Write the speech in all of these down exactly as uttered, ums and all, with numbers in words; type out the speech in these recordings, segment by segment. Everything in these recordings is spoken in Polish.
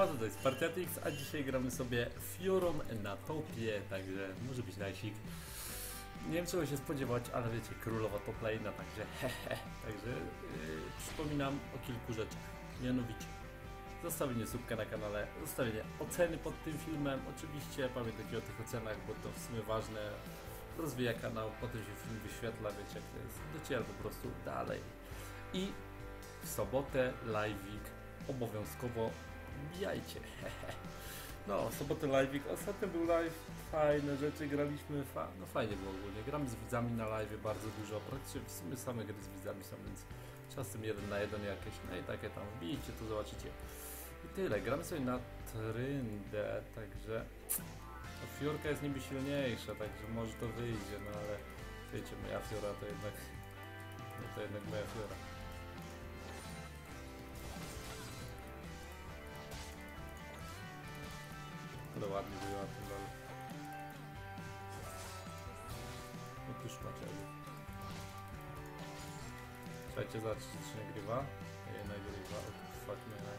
Was, to jest Spartiatix, a dzisiaj gramy sobie Fiorą na topie, także może być Najsik. Nie wiem czego się spodziewać, ale wiecie, królowa top lane'a, także hehe. Także yy, przypominam o kilku rzeczach, mianowicie zostawienie subka na kanale, zostawienie oceny pod tym filmem, oczywiście pamiętajcie o tych ocenach, bo to w sumie ważne, rozwija kanał, potem się film wyświetla, wiecie jak to jest, dociera po prostu dalej. I w sobotę live'ik obowiązkowo bijajcie. No, sobotę live'ik, ostatnio był live, fajne rzeczy graliśmy, fa no fajnie było ogólnie, gramy z widzami na live bardzo dużo, praktycznie w sumie same gry z widzami są, więc czasem jeden na jeden jakieś, no i takie tam, wbijcie to zobaczycie. I tyle, gramy sobie na Tryndę, także no, Fiorka jest niby silniejsza, także może to wyjdzie, no ale wiecie, moja Fiora to jednak, no to jednak moja Fiora. Ale ładnie wyjęła ten dole. Otóż Maciel. Słuchajcie, zobaczcie, czy nie grywa. Nie, nagrywa. Fuck me, nie.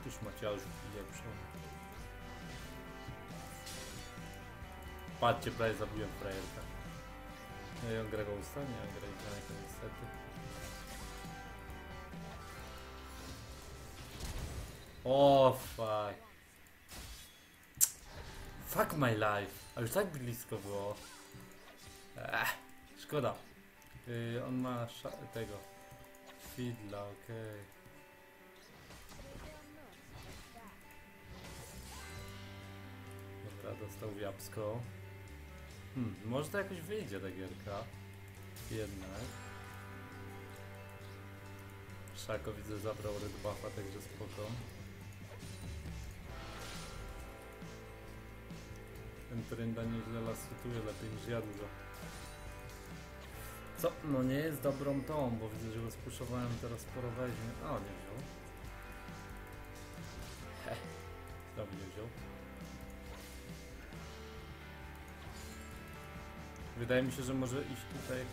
Otóż Maciel już lepszą. Patrzcie, prawie zabiłem frajerka. No i on gra go ustanie, a gra i niestety. O, fuck. Fuck my life. A już tak blisko było. Ech, szkoda. Yy, on ma tego. Fiddla, okej. Okay. Dobra, dostał w japsko. Hmm, może to jakoś wyjdzie ta gierka. Jednak. Szako widzę zabrał red buffa, także spoko. Ten Drinda nieźle las hituje, lepiej niż ja dużo. Co? No nie jest dobrą tą, bo widzę, że go spuszczowałem, teraz sporo weźmie. A, nie wziął. He, znowu nie wziął. Wydaje mi się, że może iść tutaj.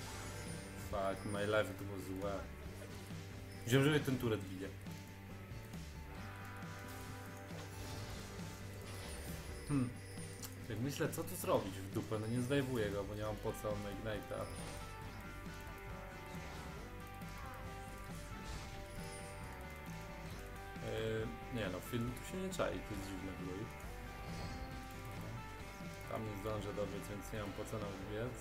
Fuck, my life to było złe. Wziął, że mnie ten turet bije. Hmm. Jak myślę, co tu zrobić w dupę, no nie zdejmuję go, bo nie mam po co, on ma ignite'a. Yy, nie no, film tu się nie czai, to jest dziwne blue. Tam nie zdążę dobiec, więc nie mam po co nawet biec.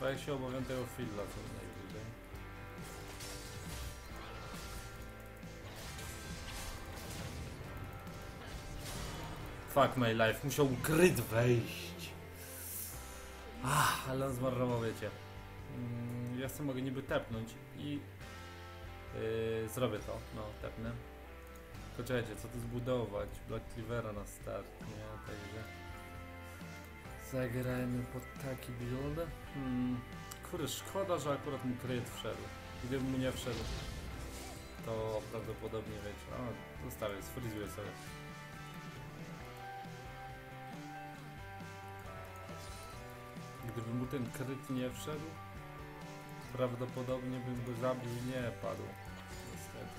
To jak się obawiam tego Fiddla, co najwyżej. Fuck my life, musiał grid wejść. Ach, ale on zmarnował, wiecie. Mm, ja sobie mogę niby tepnąć i yy, zrobię to, no tepnę. Poczekajcie, co tu zbudować? Black Cleavera na start, nie? Także zagrajmy pod taki build. Hmm. Kurde, szkoda, że akurat mu kryt wszedł. Gdybym mu nie wszedł, to prawdopodobnie, wiecie, o, zostawię, sfrizuję sobie. Gdyby mu ten kryt nie wszedł, prawdopodobnie bym go zabił i nie padł.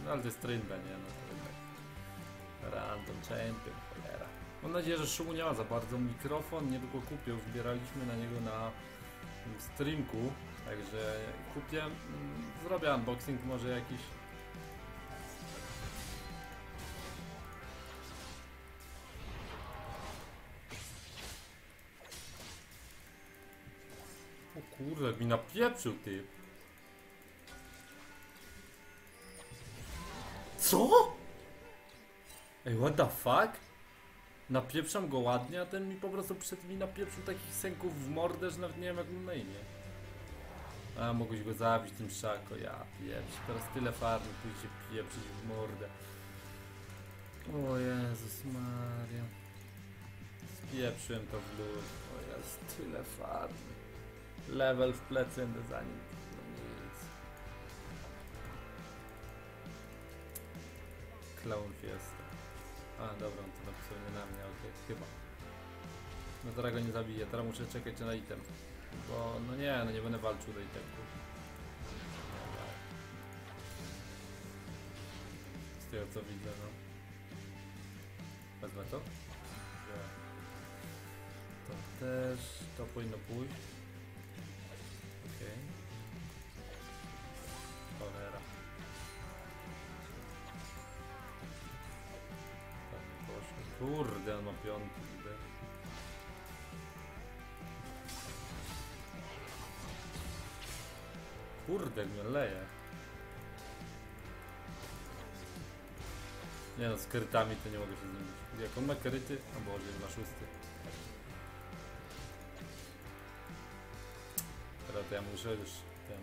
No ale to jest Trynda, nie? No to random champion, cholera. Mam nadzieję, że szumu nie ma za bardzo. Mikrofon niedługo kupię, wybieraliśmy na niego na streamku. Także kupię, zrobię unboxing może jakiś. Kurde, jak mi napieprzył, ty. Co? Ej, what the fuck? Napieprzam go ładnie, a ten mi po prostu przed mi napieprzył takich sęków w mordę, że nawet nie wiem jak mu na imię. A, mogłeś go zabić tym szako, ja pieprz. Teraz tyle farmy, pójdzie pieprzyć w mordę. O Jezus Maria. Spieprzyłem to w lód. O Jezus, tyle farmy. Level w plecy będę za nim. No nic. Clown fiesta. A dobra, on to napisał nie na mnie, okej, okay, chyba. No teraz go nie zabiję, teraz muszę czekać na item. Bo no nie, no nie będę walczył do itemku. tego co widzę, no. Wezmę to? To też, to powinno pójść. Okej. Cholera. Kurde, on ma piątki. Kurde, mnie leje. Nie no, z krytami to nie mogę się zmienić. Jak on ma kryty, a Boże, ma szósty. Teraz to ja muszę już ten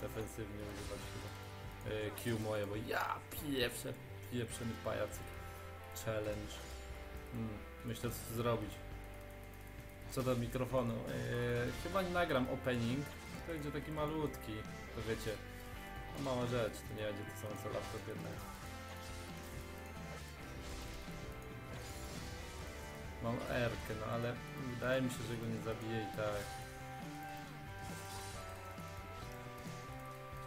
defensywnie używać chyba. Q moje, bo ja pieprze, pieprze mi pajacyk. Challenge. Hmm, myślę co zrobić. Co do mikrofonu. Eee, chyba nie nagram opening. To będzie taki malutki. To wiecie. No mała rzecz. To nie będzie to samo co laptop jednak. Mam erkę, no ale wydaje mi się, że go nie zabiję i tak.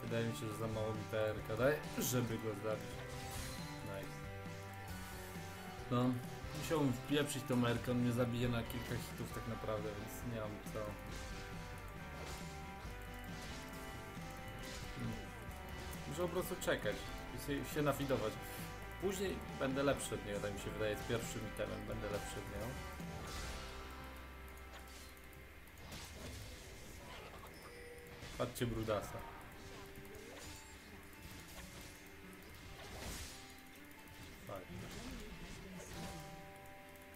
Wydaje mi się, że za mało mi ta erka daje, żeby go zabić. No, musiałbym wpieprzyć tą merkę, on mnie zabije na kilka hitów tak naprawdę, więc nie mam co. Muszę po prostu czekać i się nafidować. Później będę lepszy od niego, tak mi się wydaje, z pierwszym itemem będę lepszy od niego. Patrzcie brudasa.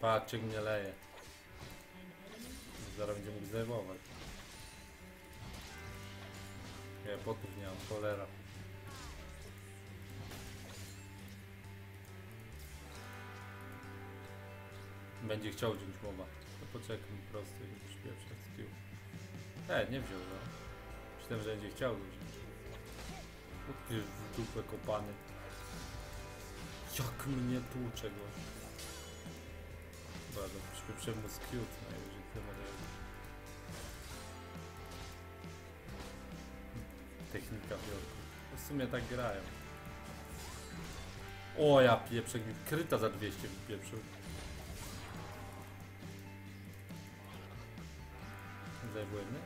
Patrzcie, mnie leje. Zaraz będzie mógł zajmować. Ja potów nie mam, cholera. Będzie chciał wziąć mowa. To poczekam po prostu i przyspieszam z pił. E, nie wziął, no. Myślałem, że będzie chciał wziąć. Ty w dupę kopany. Jak mnie tłucze go. Bardzo, przypieprzemy mu z cute, najwyżej tyle modelu. Technika wielka. W sumie tak grają. O ja pieprzek, kryta za dwieście wypieprzył. Zajebłem, nie?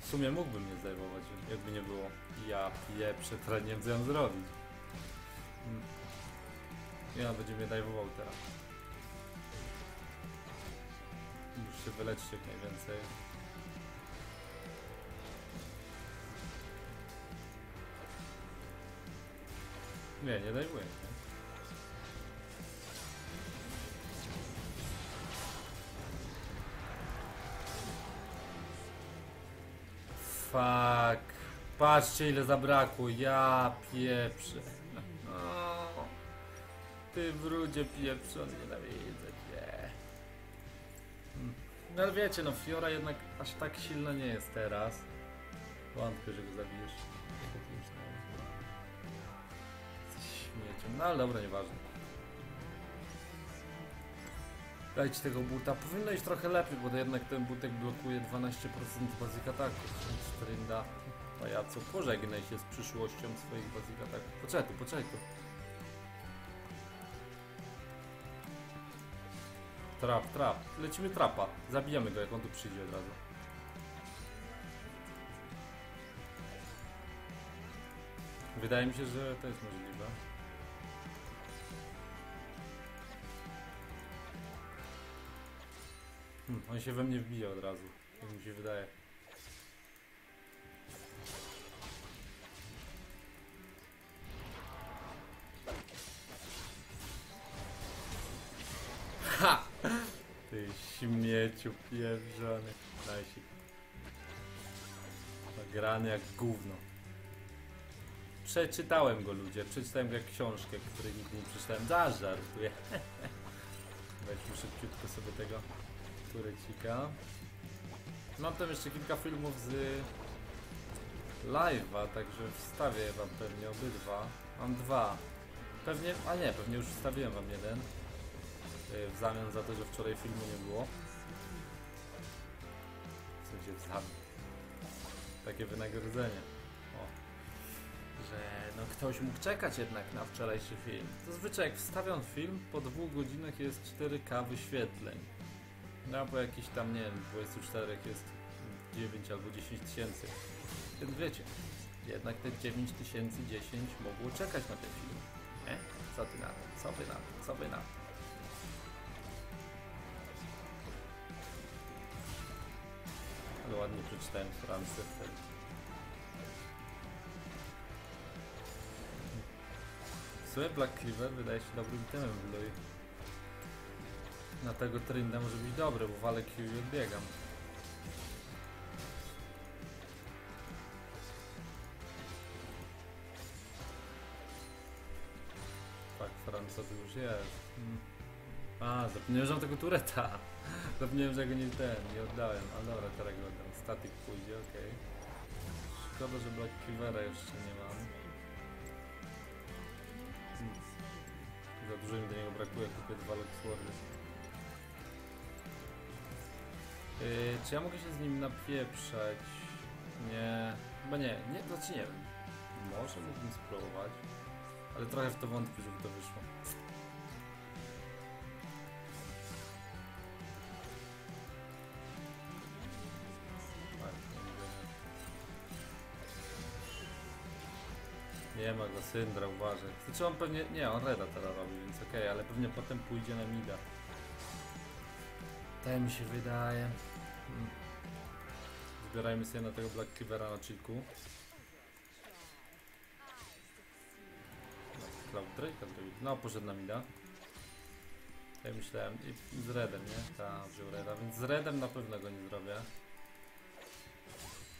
W sumie mógłbym mnie zajmować, jakby nie było. Ja pieprzę, teraz nie wiem co ją zrobić. Ja będzie mnie dajwował teraz. Muszę się wyleczyć jak najwięcej. Nie, nie dajwuję. Fuck. Patrzcie ile zabrakło. Ja pieprzę. Ty brudzie pieprzony, nienawidzę cię. No ale wiecie, no Fiora jednak aż tak silna nie jest teraz. Wątpię, że go zabijesz. Śmiecią. No ale dobra, nieważne. Dajcie tego buta. Powinno iść trochę lepiej, bo jednak ten butek blokuje dwanaście procent basic ataków. Trinda, pajacu, pożegnaj się z przyszłością swoich basic ataków. Poczekaj, poczekaj. Trap, trap. Lecimy trapa. Zabijamy go, jak on tu przyjdzie od razu. Wydaje mi się, że to jest możliwe. Hm, on się we mnie wbije od razu. Tak mi się wydaje. Ha! Ty śmieciu pieprzony. Najsik. Nagrany jak gówno. Przeczytałem go ludzie, przeczytałem go jak książkę, której nigdy nie przeczytałem. Zażartuję. Weźmy szybciutko sobie tego turecika. Mam tam jeszcze kilka filmów z live'a, także wstawię wam pewnie obydwa. Mam dwa. Pewnie, a nie, pewnie już wstawiłem wam jeden. W zamian za to, że wczoraj filmu nie było. W sensie w zamian. takie wynagrodzenie. O. Że no ktoś mógł czekać jednak na wczorajszy film. Zazwyczaj jak wstawiam film, po dwóch godzinach jest cztery K wyświetleń. No bo jakieś tam, nie wiem, dwadzieścia cztery jest dziewięć albo dziesięć tysięcy. Więc wiecie, jednak te dziewięć tysięcy, dziesięć mogło czekać na ten film. Nie? Co ty na to? Co by na to? Co by na to? Ale ładnie przeczytałem Francję wtedy. W sumie Black Cleaver wydaje się dobrym temem w Lui. Na tego Trynda może być dobry, bo walę Q i odbiegam. Tak, Franca to już jest. Hmm. A, zapomniałem, że mam tego tureta. Zapomniałem, że go nie ten, nie oddałem. A dobra, teraz go oddam. Statik pójdzie, okej. Okay. Szkoda, że Black Cleavera jeszcze nie mam. Hmm. Za dużo mi do niego brakuje, kupię dwa Luxwordy. Yy, czy ja mogę się z nim napieprzać? Nie, chyba nie, nie, znaczy nie wiem. Może mógłbym spróbować, ale trochę w to wątpię, żeby to wyszło. Nie ma go, Syndra, uważaj. Znaczy on pewnie, nie, on reda teraz robi, więc okej, okay, ale pewnie potem pójdzie na mida. Tak mi się wydaje. Zbierajmy sobie na tego Black Cleavera na chillku. Cloud Drake'a zrobił. No, poszedł na mida. Tak myślałem. I z redem, nie? Tak, wziął reda, więc z redem na pewno go nie zrobię.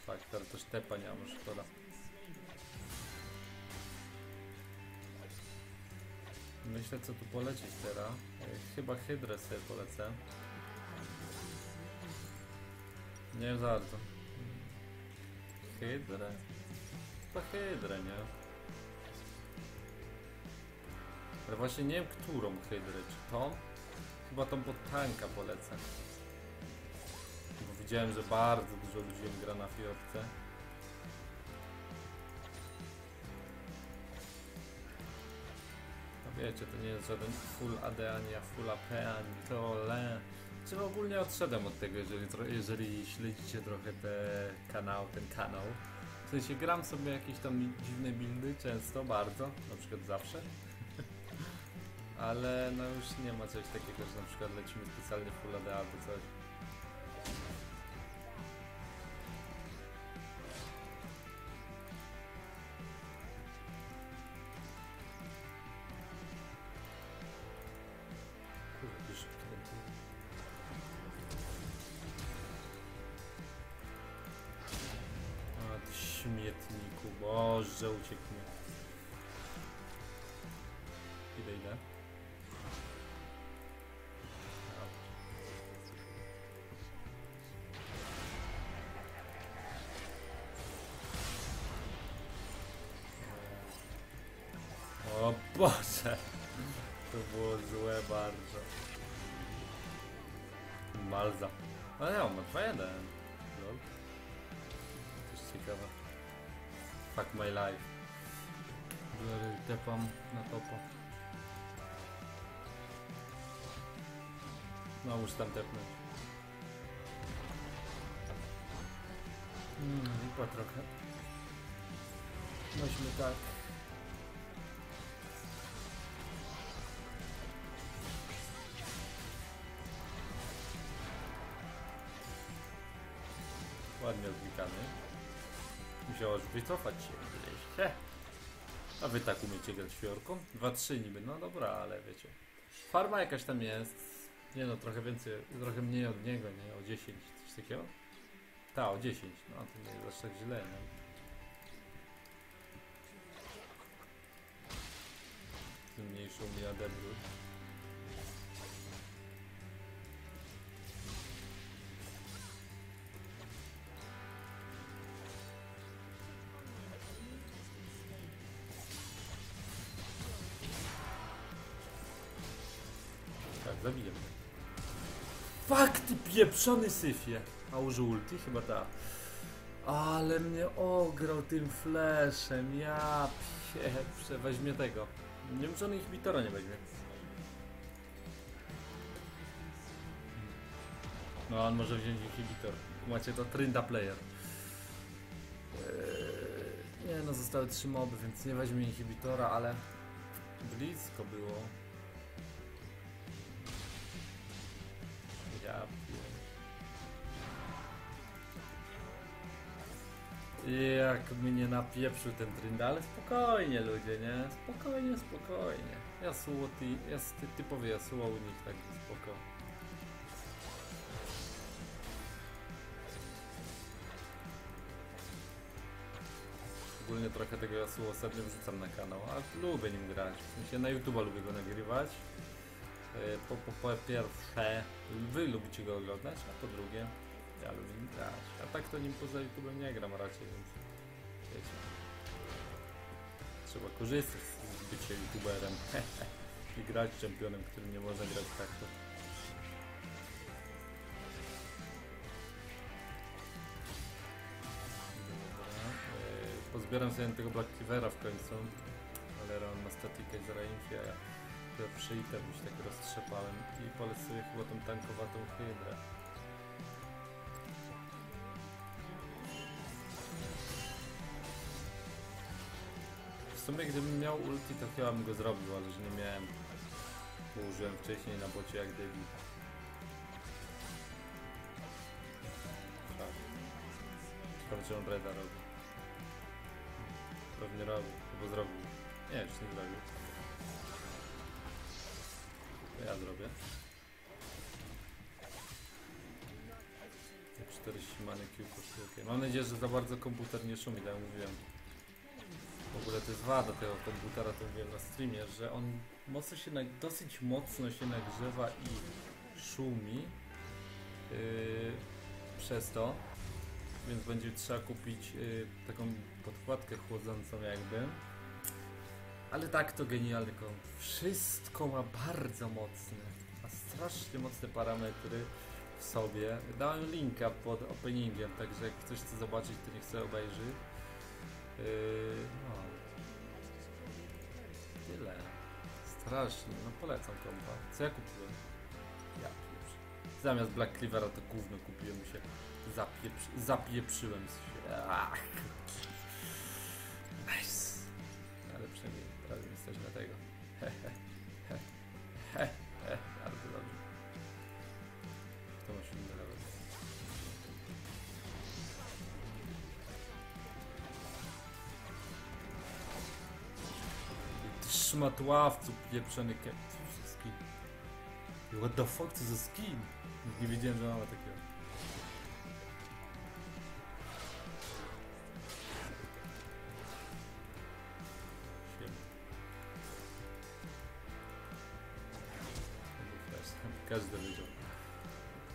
Faktor też tepa nie mam, szkoda. Myślę, co tu polecieć teraz. Chyba Hydrę sobie polecę. Nie wiem za bardzo. Hydrę. Chyba Hydrę, nie? Ale właśnie nie wiem, którą Hydrę. Czy tą? Chyba tą pod tanka polecę. Bo widziałem, że bardzo dużo ludzi gra na Fiorce. Wiecie, to nie jest żaden full A D, ani full A P, ani to le. Czyli ogólnie odszedłem od tego, jeżeli, jeżeli śledzicie trochę te kanał, ten kanał. W sensie gram sobie jakieś tam dziwne buildy, często, bardzo, na przykład zawsze. Ale no już nie ma coś takiego, że na przykład lecimy specjalnie full A D albo coś. Śmietniku, boże, ucieknie. Ile, ile? O Boże, to było złe bardzo. Malza. A ja mam dwa jeden. Coś ciekawe. Fuck my life. Tepam na topo. No muszę tam tepnąć. Hmm, chyba trochę. Weźmy tak. Ładnie odbikamy. Musiałaś wycofać się gdzieś. A wy tak umiecie grać fiorką? dwa trzy niby, no dobra, ale wiecie. Farma jakaś tam jest. Nie no, trochę więcej, trochę mniej od niego, nie? O dziesięć, coś takiego? Ta, o dziesięć, no to nie jest aż tak źle, nie? Tym mniejszą mi adebru. Zabiję mnie. Fakt, pieprzony syfie. A użył ulti? Chyba ta. Ale mnie ograł tym fleszem, ja pieprzę, weźmie tego. Nie wiem, czy on inhibitora nie weźmie. No, on może wziąć inhibitor. Macie to Trynda player. Eee, nie no, zostały trzy moby, więc nie weźmie inhibitora, ale blisko było. Ja pier... Jak mnie napieprzył ten Drinda, ale spokojnie ludzie, nie? Spokojnie, spokojnie. Yasuo, ty, jas, ty, typowy Yasuo u nich taki spoko. Ogólnie trochę tego Yasuo sobie wrzucam na kanał, a lubię nim grać. Mi się na YouTube'a lubię go nagrywać. Po, po, po pierwsze, wy lubicie go oglądać, a po drugie, ja lubię nim grać, a tak to nim poza YouTube'em nie gram raczej, więc wiecie, trzeba korzystać z bycia YouTuberem i grać czempionem, którym nie można grać tak to. Yy, pozbieram sobie tego Black Cleavera w końcu, ale on ma Statikę z Rainfia, ja pierwszy item już tak roztrzepałem i polecę sobie chyba tą tankowatą Hydrę. W sumie gdybym miał ulti, to chyba bym go zrobił, ale że nie miałem. Użyłem wcześniej na bocie jak debil. Tak. Ciekawe, czy on reda robi. Pewnie robił, bo zrobił. Nie, już nie zrobił. To ja zrobię. czterdzieści many Q kosztuje. Okay. Mam nadzieję, że za bardzo komputer nie szumi, tak jak mówiłem. W ogóle to jest wada tego komputera, to mówiłem na streamie, że on mocno się, dosyć mocno się nagrzewa i szumi yy, przez to, więc będzie trzeba kupić yy, taką podkładkę chłodzącą jakby, ale tak to genialny komp. Wszystko ma bardzo mocne, ma strasznie mocne parametry w sobie. Dałem linka pod openingiem, także jak ktoś chce zobaczyć, to niech sobie obejrzy. Yy, no. Tyle. Strasznie, no polecam kompa. Co ja kupiłem? Ja pieprzy. Zamiast Black Cleavera to gówno kupiłem się. Zapieprzy... Zapieprzyłem się. Ach. Nice. Ale przynajmniej prawie jesteś na tego. Ale to dobrze. To ma się nie dawać. Szmatławcu pieprzony kep. Wszystkim. What the fuck, co za skin? Nie wiedziałem, że mamy takiego. Każdy wiedział.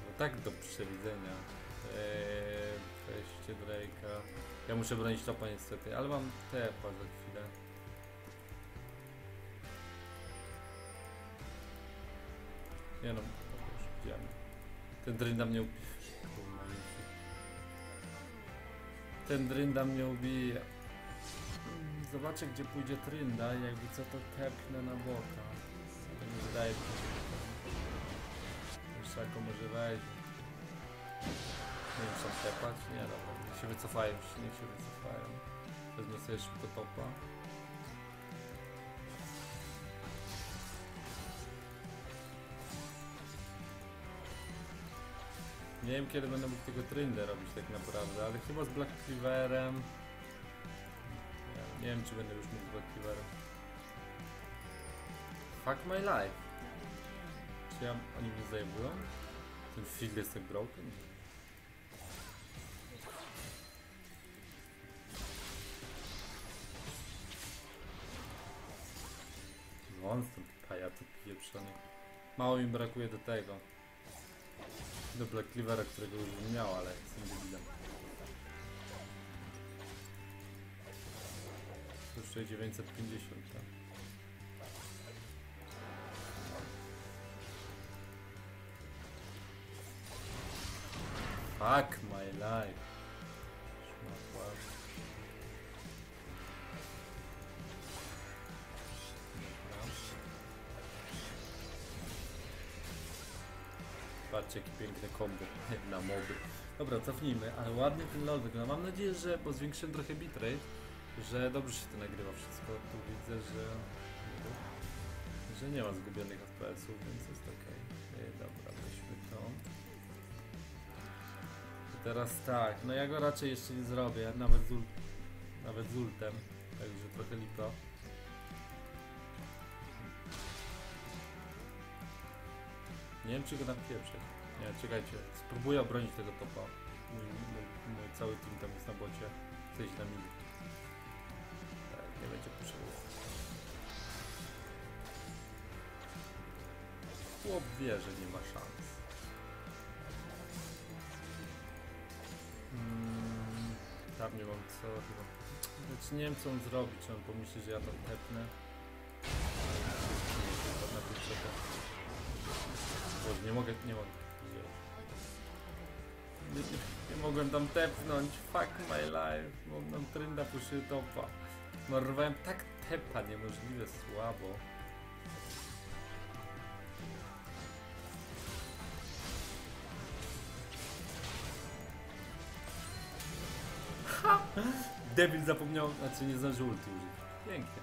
No tak do przewidzenia. Eee, weźcie Drake'a. Ja muszę bronić topa niestety, ale mam tepa za chwilę. Nie no, widziałem. Ten Drinda mnie ubije. Ten Drinda mnie ubije. Zobaczę, gdzie pójdzie Drinda i jakby co to tepnę na boka. To mi wydaje, że Szako może wejść. Nie wiem, czy tepać? Nie, dobra. Niech się wycofają, niech się wycofają. Wezmę sobie szybko topa. Nie wiem, kiedy będę mógł tego Tryndę robić tak naprawdę, ale chyba z Black Cleaverem. Nie wiem, czy będę już mógł z Black Cleaverem. Fuck my life. Czy ja, oni mnie zajmują? Ten fiddle jest tak broken? Monster pajacu pieprzony. Mało mi brakuje do tego. Do Black Cleavera, którego już nie miał, ale jestem debilem. Kosztuje dziewięćset pięćdziesiąt, tak? Fuck my life. Patrzcie, jakie piękne kombo na moby. Dobra, cofnijmy, ale ładnie ten LoL wygląda. Mam nadzieję, że po zwiększyłem trochę bitrate, że dobrze się to nagrywa wszystko. Tu widzę, że, że nie ma zgubionych F P S ów, więc jest ok. Dobra, weźmy to. I teraz tak, no ja go raczej jeszcze nie zrobię, nawet z, ul nawet z ultem, także trochę lipa. Nie wiem, czy go tam pierwszy. Nie, czekajcie, spróbuję obronić tego topa. Mój, mój, mój cały team tam jest na bocie. Chce iść na mili. Tak, nie będzie potrzebny. Chłop wie, że nie ma szans. Hmm, tam nie mam co chyba. Znaczy nie wiem, co on zrobi, czy on pomyśli, że ja tam tepnę. Na tym czeka. Boże, nie mogę, nie mogę. Nie, nie, nie mogłem tam tepnąć. Fuck my life. Mam tam Trynda puszył topa. Zmarnowałem tak tepa, niemożliwe słabo. Ha! Debil zapomniał, znaczy nie zdążył ulti użyć. Pięknie.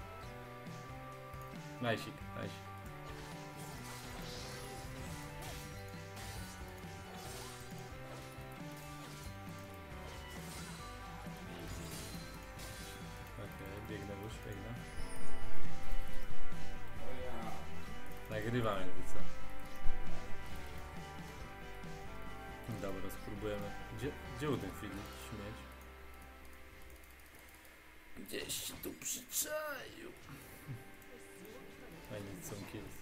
Najsik, najsik. Nagrywam jakby co. Dobra, spróbujemy. Gdzie, gdzie u tym Fiddle śmieć? Gdzieś się tu przyczaił. I need some kills.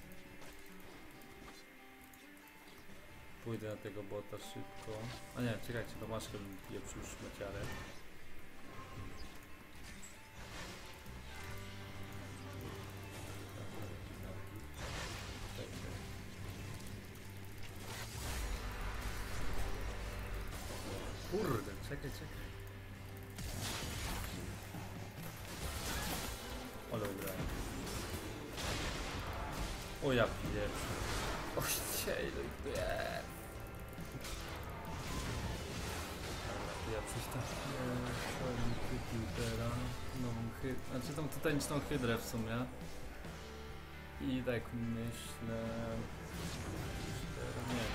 Pójdę na tego bota szybko. A nie, czekajcie, to maszkę je przyjrz szmaciarem. Kurde, czekaj, czekaj. O, dobra. O, ja piję. O, ciej, no i ja przecież tam kupił teraz nową hydrę. Znaczy tą tytaniczną hydrę w sumie. I tak myślę... Nie.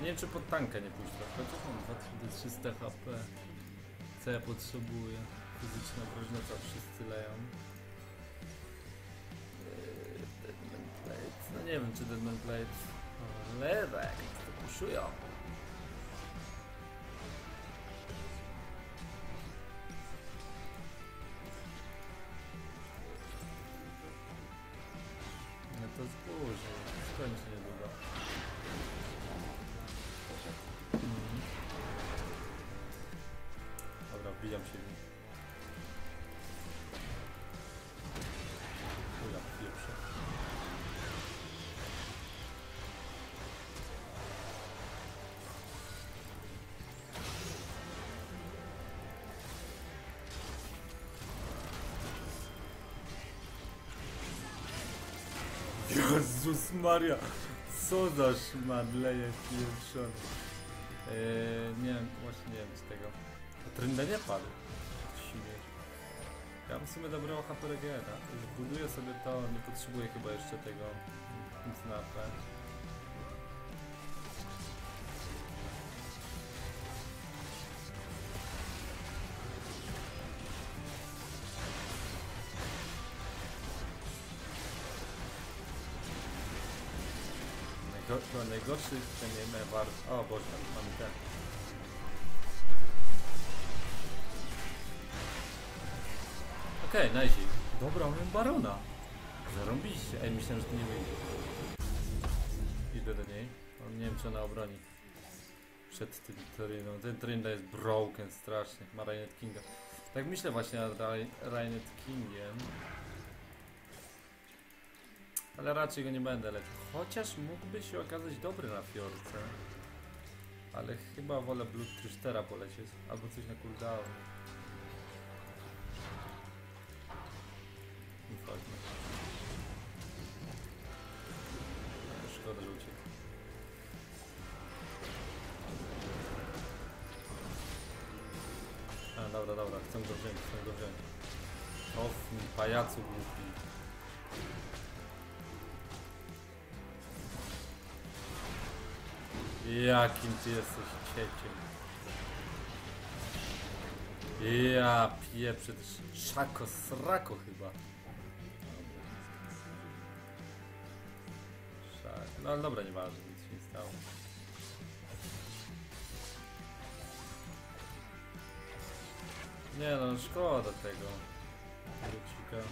Nie wiem, czy pod tankę nie pójść trochę, chociaż mam dwa tysiące trzysta HP. Co ja potrzebuję? Fizyczna groźnica, wszyscy leją. Deadman Blades, no nie wiem, czy Deadman Blades. Ale tak, to puszują. No to zburzy, skończy niedługo. Dobra, wbijam się w nich. Chuja, pierwsze. Jezus Maria, co za szmadleje pierwszony. Eee, nie wiem, właśnie nie wiem z tego. A Trynda nie padł. Ja mam w sumie dobrego H P R G R-a. Buduję sobie to, nie potrzebuję chyba jeszcze tego nic na H P. Najgorszy, najgorszy nie ma bardzo. O Boże, mamy ten. Okej, okay, Najsik. Dobra, mam barona. Zarąbiście. Ej, myślałem, że to nie wyjdzie. Idę do niej. Nie wiem, czy ona obroni. Przed tym Tryndą. Ten Trynda jest broken strasznie. Ma Rainet Kinga. Tak myślę właśnie nad Rainet Kingiem. Ale raczej go nie będę leczył. Chociaż mógłby się okazać dobry na Fiorce. Ale chyba wolę Bloodthirstera polecieć. Albo coś na cooldown. Nie wchodźmy. Szkoda, że uciekł. dobra, dobra, chcę go wziąć, chcę go wziąć. Of, mi pajacu głupi. Jakim ty jesteś cieciem. Ja pieprzę, szako, srako chyba. Szak. No ale dobra, nieważne, nic się nie stało. Nie no, szkoda tego turycika.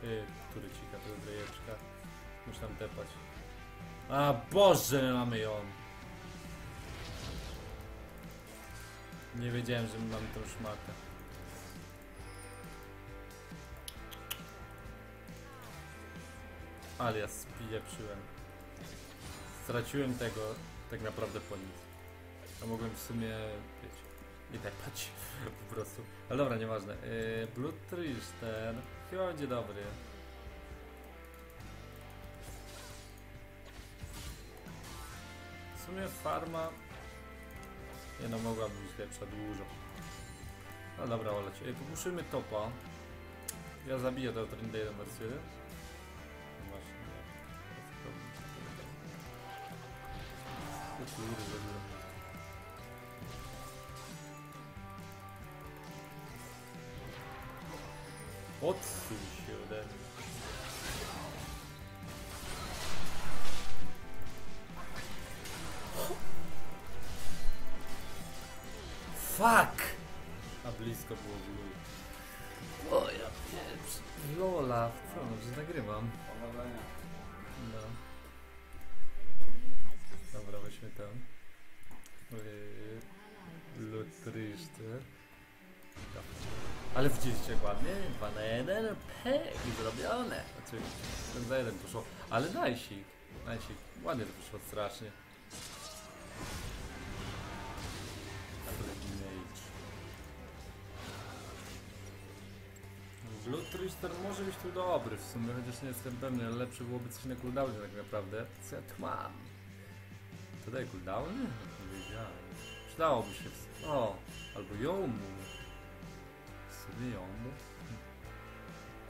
Ty, turycika, to jest drejeczka. Muszę tam tepać. A Boże, mamy ją! Nie wiedziałem, że mamy tą szmatę. Ale ja spieprzyłem. Straciłem tego tak naprawdę po nic. A mogłem w sumie, wiecie, i tak patrz, po prostu. Ale dobra, nieważne. Yy, Bloodthirster chyba będzie dobry. W sumie farma... Nie no, mogłaby być lepsza dużo. No dobra, olecie. Yy, Popuszymy topa. Ja zabiję do Drinda jeden wersję. Właśnie. O kurde. Odsuń się ode mnie. Fuck! A blisko było blue. O ja pierdolę. Lola, co? Że nagrywam. No. Dobra, weźmy tam. Bloodthirster. Ale widzieliście jak ładnie? dwa na jeden i zrobione. Oczywiście ten za jeden poszło. Ale Najsik, Najsik, ładnie to poszło strasznie. Bloodthirster może być tu dobry w sumie, chociaż nie jestem pewny, ale lepszy byłoby coś na cooldownie tak naprawdę. Co ja tu mam? To daj cooldowny? Nie wiedziałem. Przydałoby się w... O! Albo Youmuu. Wyjął.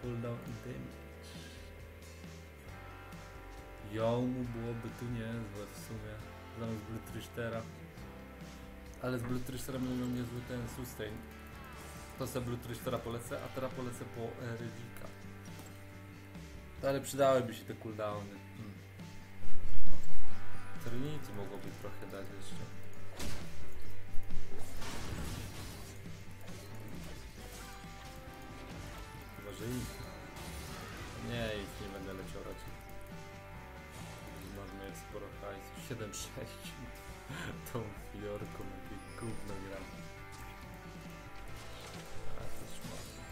Cooldown i damage. Youmuu byłoby tu niezłe w sumie. Zamiast Bloodthirstera. Ale z Bloodthirsterem będą niezły ten sustain. To sobie Bloodthirstera polecę, a teraz polecę po Rydika. Ale przydałyby się te cooldowny. Hmm. Trinity mogłoby trochę dać jeszcze. Nie, ich nie będę leciał raczej. Mamy jak sporo hajsu. siedem sześć. Tą Fiorką, jakie gówno gram. A to szmatne.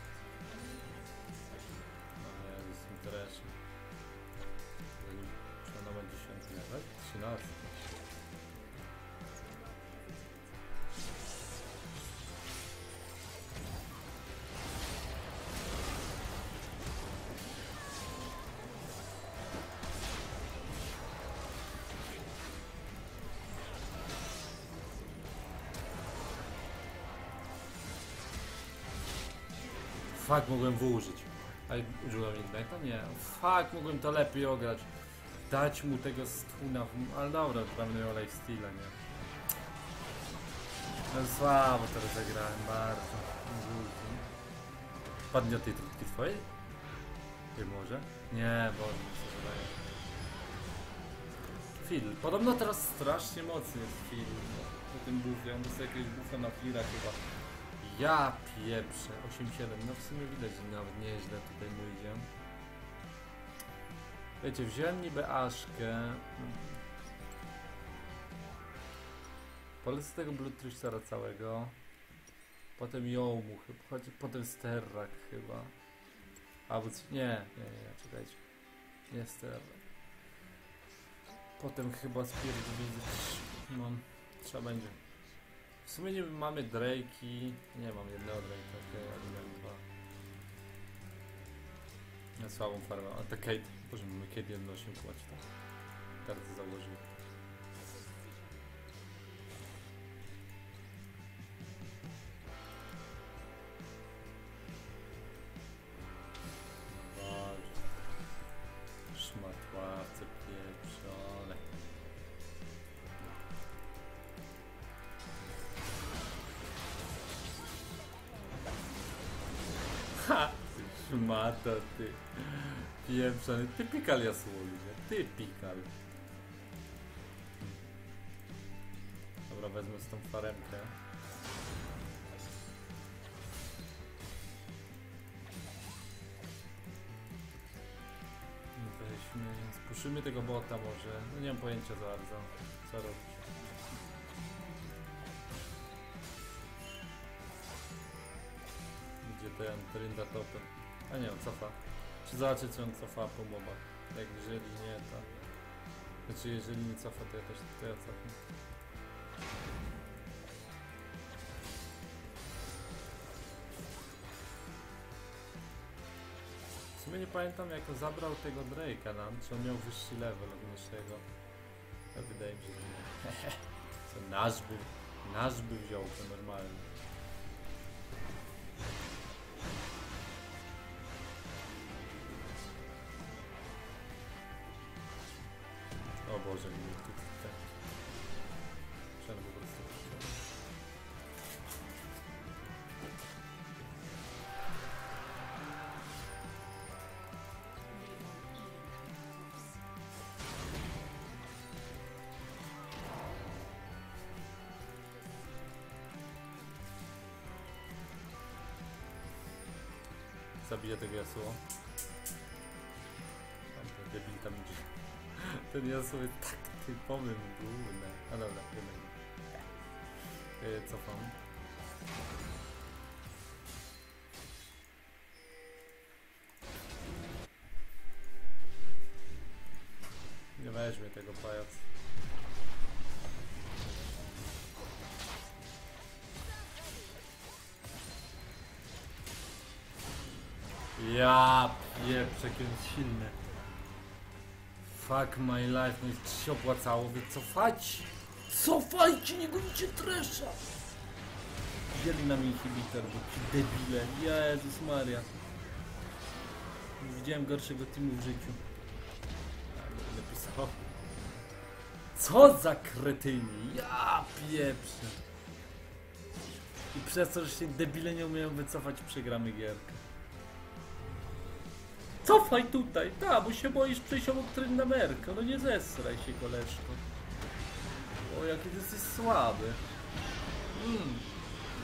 A ja jestem Threshem. Szanować dziesięć, nawet trzynaście. Fuck, mogłem wyużyć. A użyłem Ignite'a? Nie. Fuck, mogłem to lepiej ograć. Dać mu tego stuna. Ale dobra, pewnie o lifesteala, nie? No słabo teraz zagrałem, bardzo. Padnie od tej trutki twojej? Nie może? Nie, bo się wydaje. Fiddle. Podobno teraz strasznie mocny jest Fiddle. Po tym buffie. On dostał jakiegoś buffa na Fiddle'a chyba. Ja pieprzę, osiem siedem, no w sumie widać, że nawet nieźle tutaj mu idzie. Wiecie, wziąłem niby Aszkę. Polecę tego Bloodthirstera całego. Potem Youmuu chyba, potem Sterak chyba. Albo nie, nie, nie, czekajcie. Nie Sterak. Potem chyba spierdolę, no, trzeba będzie. W sumie nie mamy Drake'i. Nie mam jednego Drake'a, okej, okay, ale mam dwa. Na słabą farmę, a ta Kate, boże, mamy Kate jeden osiem płaci, tak? Karty założył. Szmata, ty. Pieprzony. Typikal Yasuo, nie? Typikal. Dobra, wezmę z tą faremkę. Weźmy, spuszymy tego bota może. No nie mam pojęcia za bardzo, co robić. Ten Drinda topem. A nie, on cofa. Czy zobaczycie, czy on cofa po mobach? Jak jeżeli nie, to... Znaczy, jeżeli nie cofa, to ja też to ja cofnę. W sumie nie pamiętam, jak on zabrał tego Drake'a nam, czy on miał wyższy level od naszego. Ja wydaje mi się, że nie. Co, nasz by, nasz by wziął, to normalnie. O Boże, nie tu tak. Trzeba po prostu. Zabiję tego Yasuo. Ten debil tam idzie. Ten Yasuo jest tak typowy główny. A dobra, wiemy. E, cofam. Nie weźmie tego pajac. Ja pieprzę, jaki jest silny. Fuck my life, no i się opłacało wycofać. Cofajcie, nie gonicie Thresha. Wzięli nam inhibitor, bo ci debile. Jezus Maria. Już widziałem gorszego teamu w życiu. Ale napisało. Co za kretyni, ja pieprzę. I przez to, że się debile nie umieją wycofać, przegramy gierkę. Cofaj tutaj, ta, bo się boisz przejść obok Tryndamerka, no nie zesraj się, koleżko. O, jaki ty jesteś słaby. Mmm,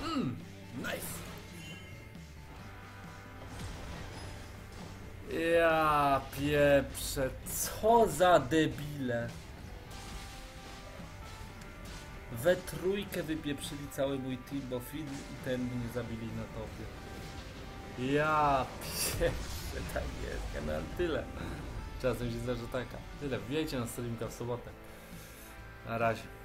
mmm, nice. Ja pieprze, co za debile. We trójkę wypieprzyli cały mój team, bo Fiddle i ten mnie zabili na topie. Ja pieprze. Tak jest, kanał, tyle. Czasem się zdarza taka. Tyle, wiecie na streamka w sobotę. Na razie.